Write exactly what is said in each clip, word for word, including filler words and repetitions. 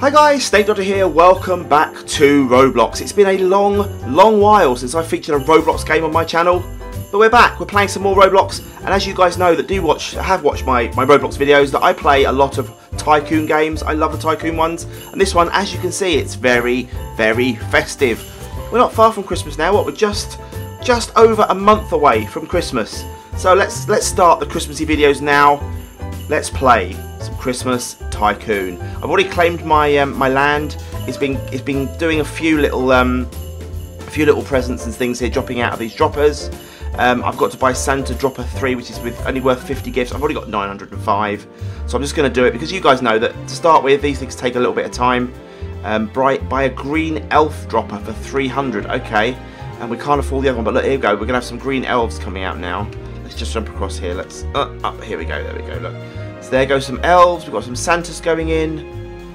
Hi guys, SnapeDotter here, welcome back to Roblox. It's been a long, long while since I featured a Roblox game on my channel, but we're back, we're playing some more Roblox, and as you guys know that do watch, have watched my, my Roblox videos, that I play a lot of tycoon games. I love the tycoon ones, and this one, as you can see, it's very, very festive. We're not far from Christmas now, what, we're just, just over a month away from Christmas. So let's, let's start the Christmassy videos now. Let's play some Christmas Tycoon. I've already claimed my um, my land. It's been it's been doing a few little um, a few little presents and things here, dropping out of these droppers. Um, I've got to buy Santa Dropper three, which is with only worth fifty gifts. I've already got nine hundred and five, so I'm just going to do it because you guys know that to start with, these things take a little bit of time. Um, buy, buy a green elf dropper for three hundred. Okay, and we can't afford the other one, but look, here we go. We're going to have some green elves coming out now. Let's just jump across here. Let's uh, up. Here we go. There we go. Look. So there go some elves. We've got some Santas going in.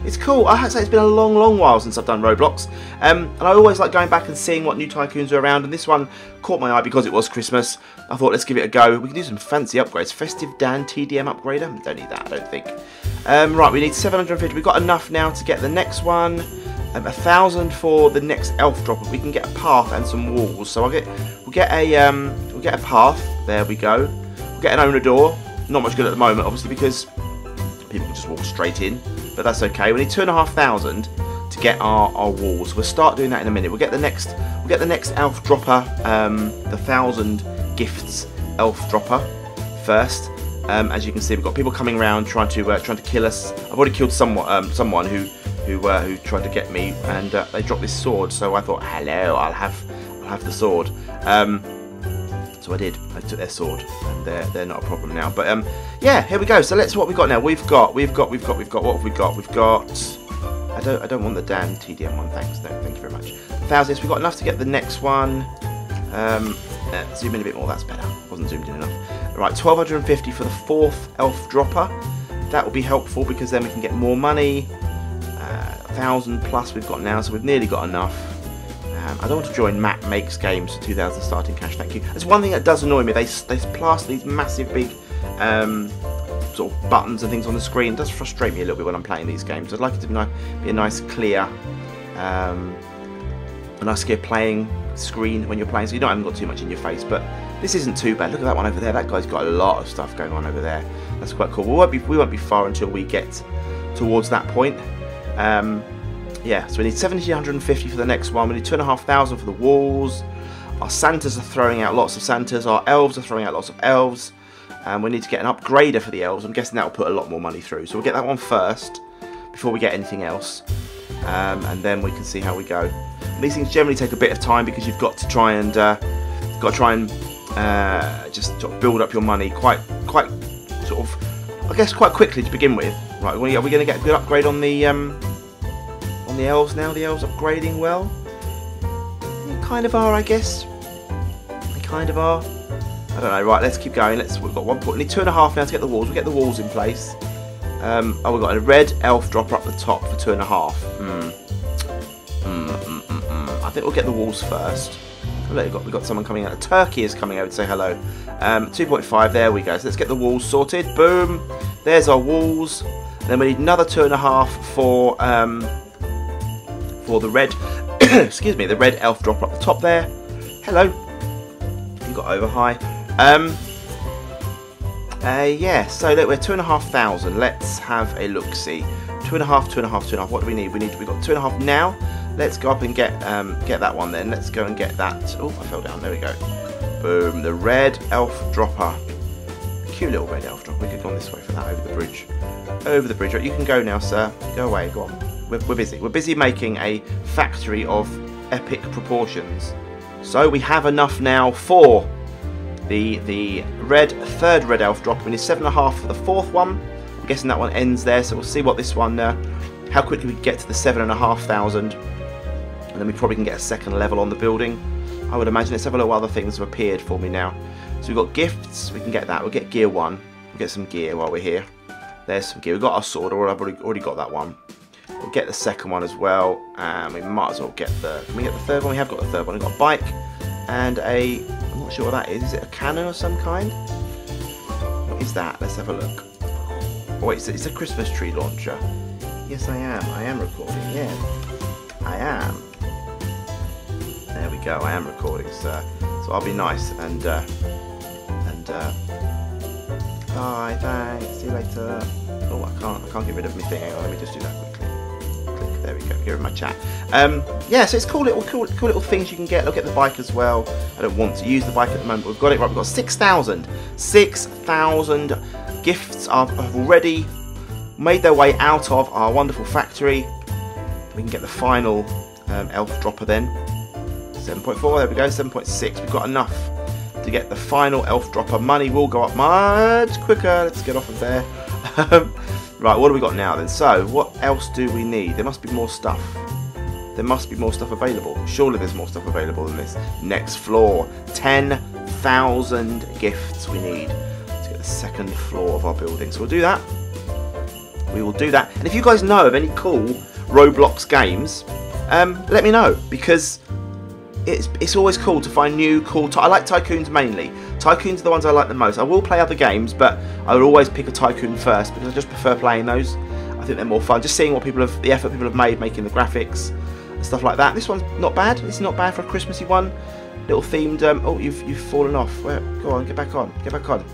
It's cool. I have to say it's been a long, long while since I've done Roblox, um, and I always like going back and seeing what new tycoons are around. And this one caught my eye because it was Christmas. I thought let's give it a go. We can do some fancy upgrades. Festive Dan T D M upgrader. Don't need that. I don't think. Um, right. We need seven hundred fifty. We've got enough now to get the next one. Um, a thousand for the next elf dropper. We can get a path and some walls. So I'll get. We'll get a. Um, we'll get a path. There we go. We'll get an owner door. Not much good at the moment, obviously, because people just walk straight in. But that's okay. We need two and a half thousand to get our, our walls. We'll start doing that in a minute. We'll get the next. We'll get the next elf dropper. Um, the thousand gifts elf dropper first. Um, as you can see, we've got people coming around trying to uh, trying to kill us. I've already killed someone. Um, someone who who uh, who tried to get me, and uh, they dropped this sword. So I thought, hello, I'll have I'll have the sword. Um, So I did. I took their sword. And they're they're not a problem now. But um, yeah, here we go. So let's what we got now. We've got we've got we've got we've got what have we got? We've got. I don't I don't want the Dan T D M one. Thanks. No, thank you very much. Thousands. We've got enough to get the next one. Um, uh, zoom in a bit more. That's better. Wasn't zoomed in enough. Right, twelve hundred and fifty for the fourth elf dropper. That will be helpful because then we can get more money. Uh, a thousand plus we've got now, so we've nearly got enough. Um, I don't want to join Matt Makes Games for two thousand starting cash, thank you. That's one thing that does annoy me, they, they plaster these massive big um, sort of buttons and things on the screen. It does frustrate me a little bit when I'm playing these games. I'd like it to be, ni be a nice clear, um, a nice clear playing screen when you're playing, so you don't haven't got too much in your face, but this isn't too bad. Look at that one over there, that guy's got a lot of stuff going on over there. That's quite cool. We won't be, we won't be far until we get towards that point. Um, Yeah, so we need one thousand seven hundred fifty for the next one. We need two thousand five hundred for the walls. Our Santas are throwing out lots of Santas. Our elves are throwing out lots of elves. And um, we need to get an upgrader for the elves. I'm guessing that will put a lot more money through. So we'll get that one first before we get anything else. Um, and then we can see how we go. These things generally take a bit of time because you've got to try and uh, you've got to try and uh, just sort of build up your money quite, quite sort of, I guess, quite quickly to begin with. Right, are we going to get a good upgrade on the? Um, The elves now, the elves upgrading well. They kind of are, I guess. They kind of are. I don't know. Right, let's keep going. Let's. We've got one point. We need two and a half now to get the walls. We get the walls in place. Um, oh, we've got a red elf dropper up the top for two and a half. Mm. Mm, mm, mm, mm. I think we'll get the walls first. Oh, look, we've got, we've got someone coming out. A turkey is coming over to say hello. Um, two point five. There we go. So let's get the walls sorted. Boom. There's our walls. And then we need another two and a half for. Um, for the red, excuse me, the red elf dropper up the top there. Hello. You got over high. Um, uh, yeah, so look, we're two and a half thousand. Let's have a look-see. Two and a half, two and a half, two and a half. What do we need? We need, we've got two and a half now. Let's go up and get um, get that one then. Let's go and get that. Oh, I fell down. There we go. Boom, the red elf dropper. Cute little red elf dropper. We could go on this way for that, over the bridge. Over the bridge. Right, you can go now, sir. Go away, go on. We're busy. We're busy making a factory of epic proportions. So we have enough now for the the red third red elf drop. We need seven and a half for the fourth one. I'm guessing that one ends there. So we'll see what this one, uh, how quickly we can get to the seven and a half thousand, and then we probably can get a second level on the building. I would imagine. There's several other things have appeared for me now. So we've got gifts. We can get that. We'll get gear one. We'll get some gear while we're here. There's some gear. We've got our sword. I've already already got that one. We'll get the second one as well, and we might as well get the. Can we get the third one? We have got the third one. We've got a bike and a. I'm not sure what that is. Is it a cannon of some kind? What is that? Let's have a look. Oh, wait, it's a Christmas tree launcher. Yes, I am. I am recording. Yeah, I am. There we go. I am recording, sir. So I'll be nice and uh, and uh, bye. Thanks. See you later. Oh, I can't. I can't get rid of my thing. Hang on, let me just do that quickly. There we go. Here in my chat. Um, yeah, so it's cool little, cool, cool little things you can get. Look at the bike as well. I don't want to use the bike at the moment, but we've got it right. We've got six thousand, six thousand gifts are have already made their way out of our wonderful factory. We can get the final um, elf dropper then. seven point four. There we go. seven point six. We've got enough to get the final elf dropper. Money will go up much quicker. Let's get off of there. Right, what do we got now then? So, what else do we need? There must be more stuff. There must be more stuff available. Surely there's more stuff available than this. Next floor. ten thousand gifts we need to get the second floor of our building. So we'll do that. We will do that. And if you guys know of any cool Roblox games, um, let me know. Because it's, it's always cool to find new cool... I like Tycoons mainly. Tycoons are the ones I like the most. I will play other games, but I would always pick a Tycoon first because I just prefer playing those. I think they're more fun. Just seeing what people have, the effort people have made, making the graphics and stuff like that. This one's not bad. This is not bad for a Christmassy one. Little themed. Um, oh, you've you've fallen off. Well, go on, get back on. Get back on.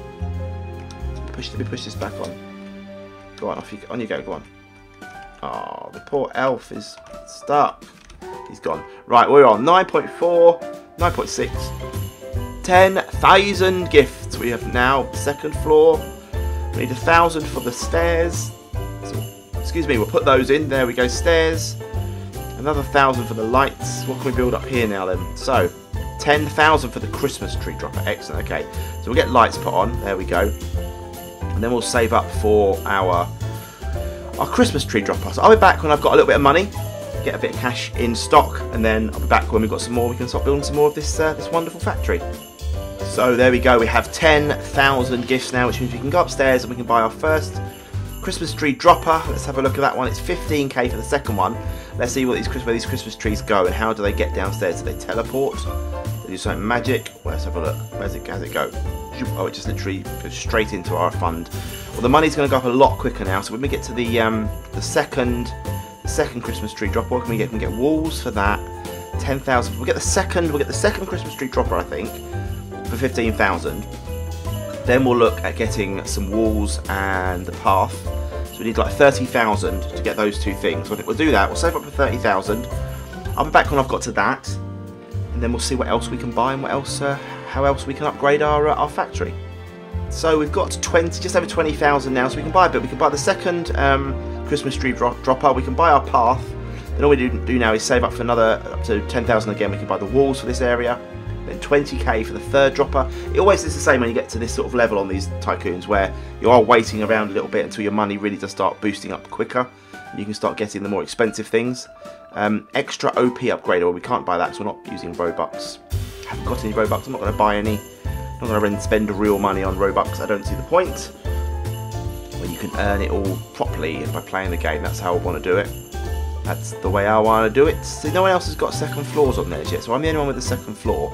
Push. Let me push this back on. Go on, off you go. On you go. Go on. Oh, the poor elf is stuck. He's gone. Right, we're on nine point four, nine point six. ten thousand gifts we have now. Second floor. We need a thousand for the stairs. So, excuse me, we'll put those in. There we go. Stairs. Another thousand for the lights. What can we build up here now then? So, ten thousand for the Christmas tree dropper. Excellent. Okay. So we'll get lights put on. There we go. And then we'll save up for our our Christmas tree dropper. So I'll be back when I've got a little bit of money. Get a bit of cash in stock, and then I'll be back when we've got some more. We can start building some more of this uh, this wonderful factory. So there we go. We have ten thousand gifts now, which means we can go upstairs and we can buy our first Christmas tree dropper. Let's have a look at that one. It's fifteen K for the second one. Let's see what these where these Christmas trees go and how do they get downstairs. Do they teleport? Do they do something magic? Well, let's have a look. Where's it? How's it go? Oh, it just literally goes straight into our fund. Well, the money's going to go up a lot quicker now. So when we get to the um, the second. second Christmas tree dropper. What can we get? We can get walls for that. ten thousand. We'll get the second, we'll get the second Christmas tree dropper, I think, for fifteen thousand. Then we'll look at getting some walls and the path. So we need like thirty thousand to get those two things. So I think we'll do that. We'll save up for thirty thousand. I'll be back when I've got to that. And then we'll see what else we can buy and what else, uh, how else we can upgrade our, uh, our factory. So we've got twenty, just over twenty thousand now, so we can buy a bit. We can buy the second um, Christmas tree drop, dropper. We can buy our path. Then all we do, do now is save up for another up to ten thousand again. We can buy the walls for this area. Then twenty K for the third dropper. It always is the same when you get to this sort of level on these tycoons, where you are waiting around a little bit until your money really does start boosting up quicker. And you can start getting the more expensive things. Um, extra O P upgrader. Well, we can't buy that because we're not using Robux. I haven't got any Robux. I'm not going to buy any. I'm not going to spend real money on Robux. I don't see the point. When you can earn it all properly by playing the game, that's how I want to do it. That's the way I want to do it. See, no one else has got second floors on theirs yet, so I'm the only one with the second floor.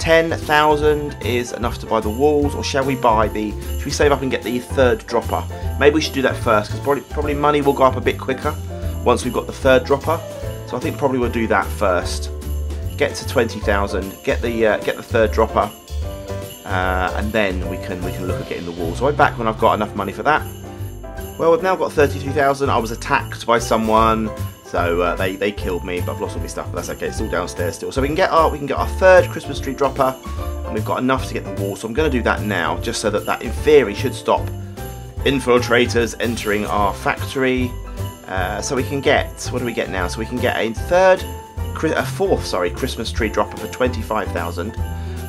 ten thousand is enough to buy the walls, or shall we buy the... Should we save up and get the third dropper? Maybe we should do that first, because probably, probably money will go up a bit quicker once we've got the third dropper. So I think probably we'll do that first. Get to twenty thousand, get the uh, get the third dropper. Uh, and then we can we can look at getting the walls. So I'm back when I've got enough money for that. Well, we've now got thirty-two thousand. I was attacked by someone, so uh, they they killed me. But I've lost all my stuff. But that's okay. It's all downstairs still. So we can get our we can get our third Christmas tree dropper, and we've got enough to get the wall. So I'm going to do that now, just so that that in theory should stop infiltrators entering our factory. Uh, so we can get what do we get now? So we can get a third, a fourth, sorry, Christmas tree dropper for twenty-five thousand.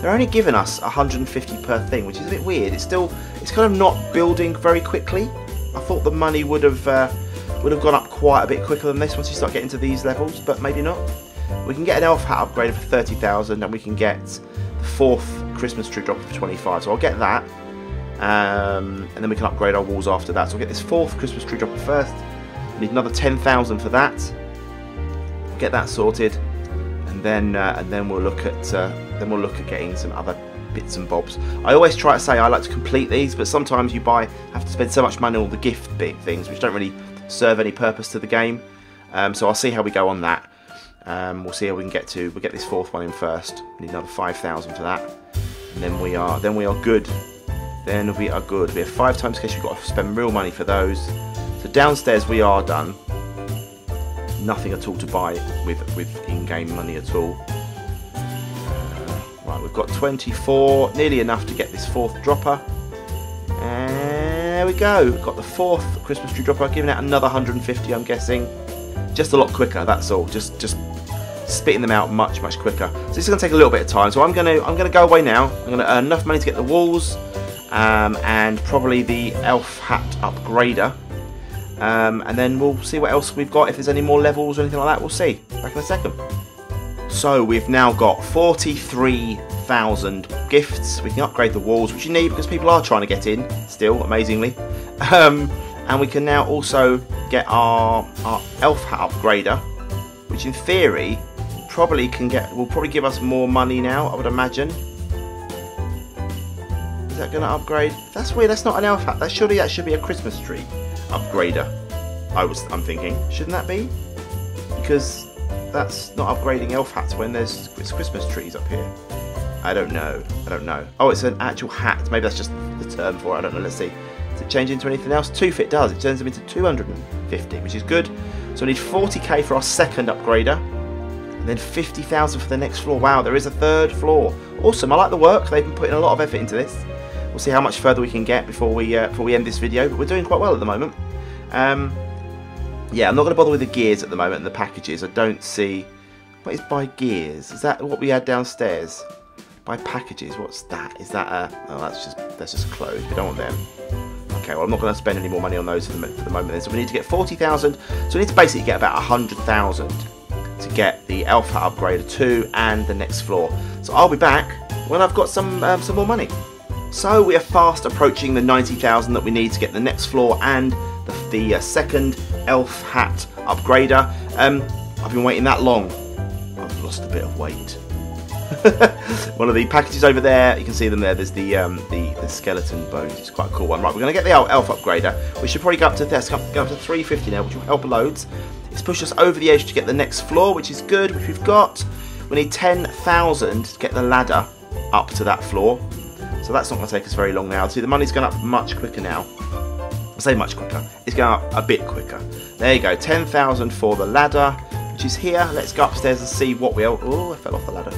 They're only giving us one hundred fifty per thing, which is a bit weird. It's still, it's kind of not building very quickly. I thought the money would have uh, would have gone up quite a bit quicker than this once you start getting to these levels, but maybe not. We can get an elf hat upgrade for thirty thousand, and we can get the fourth Christmas tree dropper for twenty-five. So I'll get that, um, and then we can upgrade our walls after that. So we'll get this fourth Christmas tree dropper first. We need another ten thousand for that. Get that sorted. And then, uh, and then we'll look at uh, then we'll look at getting some other bits and bobs. I always try to say I like to complete these, but sometimes you buy have to spend so much money on all the gift bit things, which don't really serve any purpose to the game. Um, so I'll see how we go on that. Um, we'll see how we can get to. We'll get this fourth one in first. Need another five thousand for that, and then we are then we are good. Then we are good. We have five times cash. We've got to spend real money for those. So downstairs we are done. Nothing at all to buy with with in-game money at all. Right, we've got twenty-four, nearly enough to get this fourth dropper. And there we go. We've got the fourth Christmas tree dropper. Giving out another one hundred and fifty, I'm guessing. Just a lot quicker. That's all. Just just spitting them out much much quicker. So this is going to take a little bit of time. So I'm going to I'm going to go away now. I'm going to earn enough money to get the walls. Um, and probably the elf hat upgrader, um, and then we'll see what else we've got, if there's any more levels or anything like that. We'll see, back in a second. So we've now got forty-three thousand gifts. We can upgrade the walls, which you need because people are trying to get in still, amazingly, um, and we can now also get our, our elf hat upgrader, which in theory probably can get, will probably give us more money now, I would imagine. Is that going to upgrade? That's weird. That's not an elf hat. That surely that should be a Christmas tree upgrader. I was I'm thinking, shouldn't that be? Because that's not upgrading elf hats when there's it's Christmas trees up here. I don't know. I don't know. Oh, it's an actual hat. Maybe that's just the term for it. I don't know. Let's see. Does it change into anything else? Two fit does. It turns them into two hundred and fifty, which is good. So we need forty K for our second upgrader, and then fifty thousand for the next floor. Wow, there is a third floor. Awesome. I like the work. They've been putting a lot of effort into this. We'll see how much further we can get before we uh, before we end this video, but we're doing quite well at the moment. Um, yeah, I'm not going to bother with the gears at the moment and the packages. I don't see... What is by gears? Is that what we had downstairs? By packages, what's that? Is that a... Oh, that's just, that's just closed. We don't want them. Okay, well, I'm not going to spend any more money on those for the, for the moment then. So we need to get forty thousand. So we need to basically get about one hundred thousand to get the Elf Hat Upgrader two and the next floor. So I'll be back when I've got some um, some more money. So we are fast approaching the ninety thousand that we need to get the next floor and the, the uh, second elf hat upgrader. Um, I've been waiting that long. I've lost a bit of weight. One of the packages over there, you can see them there. There's the um, the, the skeleton bones. It's quite a cool one. Right, we're going to get the elf upgrader. We should probably go up to this, go up to three fifty now, which will help loads. It's pushed us over the edge to get the next floor, which is good, which we've got. We need ten thousand to get the ladder up to that floor. So that's not going to take us very long now. See, the money's gone up much quicker now. I say much quicker. It's going up a bit quicker. There you go. ten thousand for the ladder, which is here. Let's go upstairs and see what we... Oh, I fell off the ladder.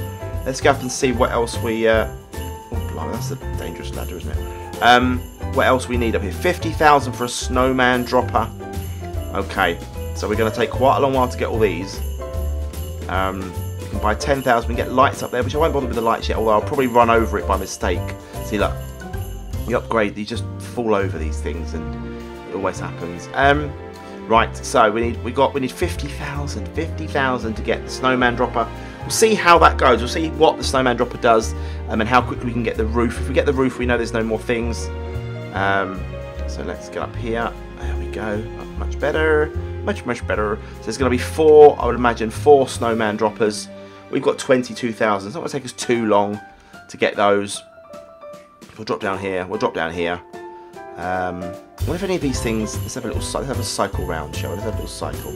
Let's go up and see what else we... Uh, oh, blimey, that's a dangerous ladder, isn't it? Um, what else we need up here? fifty thousand for a snowman dropper. Okay. So we're going to take quite a long while to get all these. Um... We can buy ten thousand, we can get lights up there, which I won't bother with the lights yet, although I'll probably run over it by mistake. See, look, you upgrade, you just fall over these things, and it always happens. Um, right, so we need we got we need fifty thousand to get the snowman dropper. We'll see how that goes. We'll see what the snowman dropper does, um, and how quickly we can get the roof. If we get the roof, we know there's no more things. Um, so let's get up here. There we go. Much better, much much better. So there's going to be four, I would imagine, four snowman droppers. We've got twenty-two thousand. It's not going to take us too long to get those. We'll drop down here. We'll drop down here. Um, I wonder if any of these things... Let's have a little. Let's have a cycle round, shall we? Let's have a little cycle.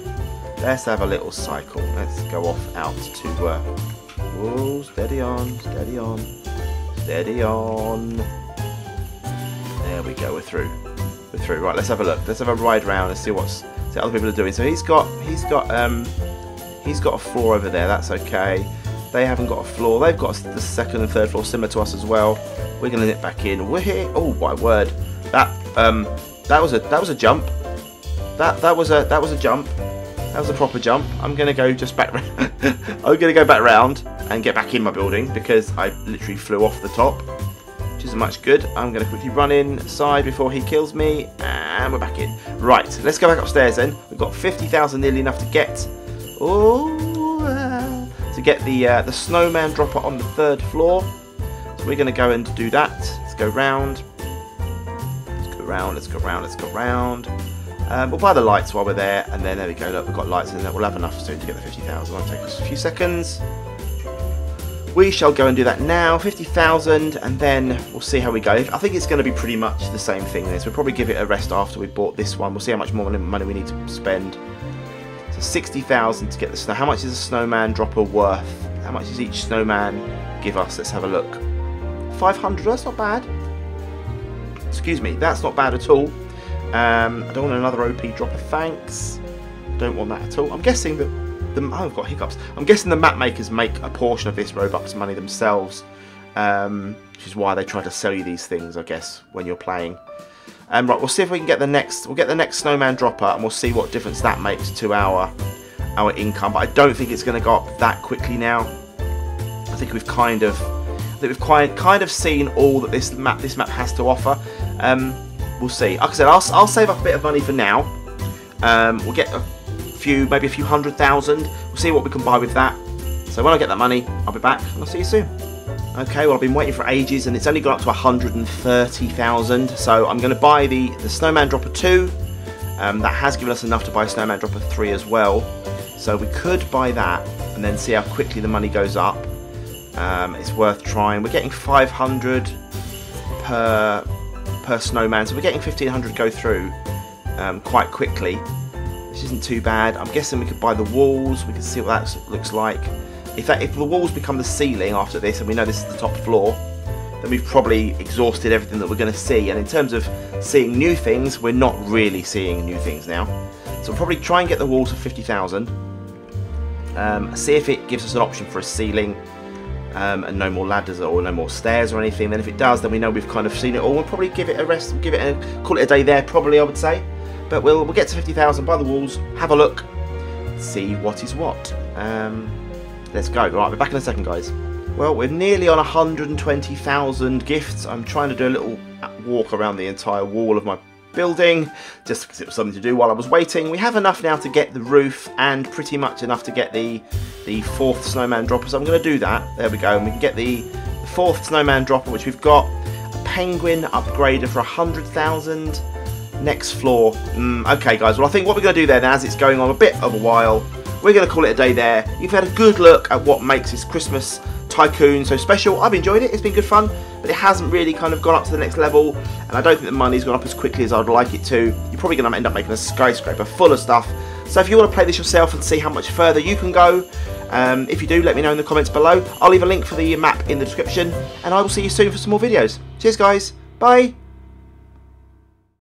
Let's have a little cycle. Let's go off out to... Uh, whoa, steady on, steady on, steady on. There we go. We're through. We're through. Right, let's have a look. Let's have a ride round and see what's see what other people are doing. So he's got... He's got... Um, He's got a floor over there, that's okay. They haven't got a floor. They've got the second and third floor similar to us as well. We're gonna nip back in. We're here. Oh my word. That um that was a that was a jump. That that was a that was a jump. That was a proper jump. I'm gonna go just back round. I'm gonna go back round and get back in my building because I literally flew off the top. Which isn't much good. I'm gonna quickly run inside before he kills me, and we're back in. Right, let's go back upstairs then. We've got fifty thousand nearly enough to get. Oh, uh, to get the uh, the snowman dropper on the third floor, so we're going to go and do that. Let's go round. Let's go round. Let's go round. Let's go round. Um, we'll buy the lights while we're there, and then there we go. Look, we've got lights in there. We'll have enough soon to get the fifty thousand. It'll take us a few seconds. we shall go and do that now. Fifty thousand, and then we'll see how we go. I think it's going to be pretty much the same thing as this. We'll probably give it a rest after we bought this one. We'll see how much more money we need to spend. So sixty thousand to get the snow. How much is a snowman dropper worth? How much does each snowman give us? Let's have a look. Five hundred, that's not bad. Excuse me, that's not bad at all. um, I don't want another O P dropper, thanks. Don't want that at all. I'm guessing that the, oh, I've got hiccups. I'm guessing the map makers make a portion of this Robux money themselves, um, which is why they try to sell you these things, I guess, when you're playing. Um, right, we'll see if we can get the next. We'll get the next snowman dropper, and we'll see what difference that makes to our our income. But I don't think it's going to go up that quickly now. I think we've kind of, I think we've quite, kind of seen all that this map this map has to offer. Um, we'll see. Like I said, I'll, I'll save up a bit of money for now. Um, we'll get a few, maybe a few hundred thousand. We'll see what we can buy with that. So when I get that money, I'll be back, and I'll see you soon. Okay, well, I've been waiting for ages, and it's only gone up to one hundred thirty thousand. So I'm going to buy the, the Snowman Dropper two. Um, that has given us enough to buy Snowman Dropper three as well. So we could buy that and then see how quickly the money goes up. Um, it's worth trying. We're getting five hundred per, per snowman. So we're getting fifteen hundred go through um, quite quickly, which isn't too bad. I'm guessing we could buy the walls. We could see what that looks like. If, that, if the walls become the ceiling after this, and we know this is the top floor, then we've probably exhausted everything that we're going to see. And in terms of seeing new things, we're not really seeing new things now. So we'll probably try and get the walls for fifty thousand. Um, see if it gives us an option for a ceiling, um, and no more ladders or no more stairs or anything. Then if it does, then we know we've kind of seen it all. We'll probably give it a rest, give it a, call it a day there, probably, I would say. But we'll, we'll get to fifty thousand, buy the walls, have a look, see what is what. Um... Let's go. Right, we're back in a second, guys. Well, we're nearly on one hundred twenty thousand gifts. I'm trying to do a little walk around the entire wall of my building, just because it was something to do while I was waiting. We have enough now to get the roof, and pretty much enough to get the the fourth snowman dropper. So I'm going to do that. There we go. And we can get the, the fourth snowman dropper, which we've got a penguin upgrader for one hundred thousand. Next floor. Mm, okay, guys. Well, I think what we're going to do there, then, as it's going on a bit of a while, we're going to call it a day there. You've had a good look at what makes this Christmas Tycoon so special. I've enjoyed it. It's been good fun, but it hasn't really kind of gone up to the next level, and I don't think the money's gone up as quickly as I'd like it to. You're probably going to end up making a skyscraper full of stuff. So if you want to play this yourself and see how much further you can go, um, if you do, let me know in the comments below. I'll leave a link for the map in the description, and I will see you soon for some more videos. Cheers, guys. Bye.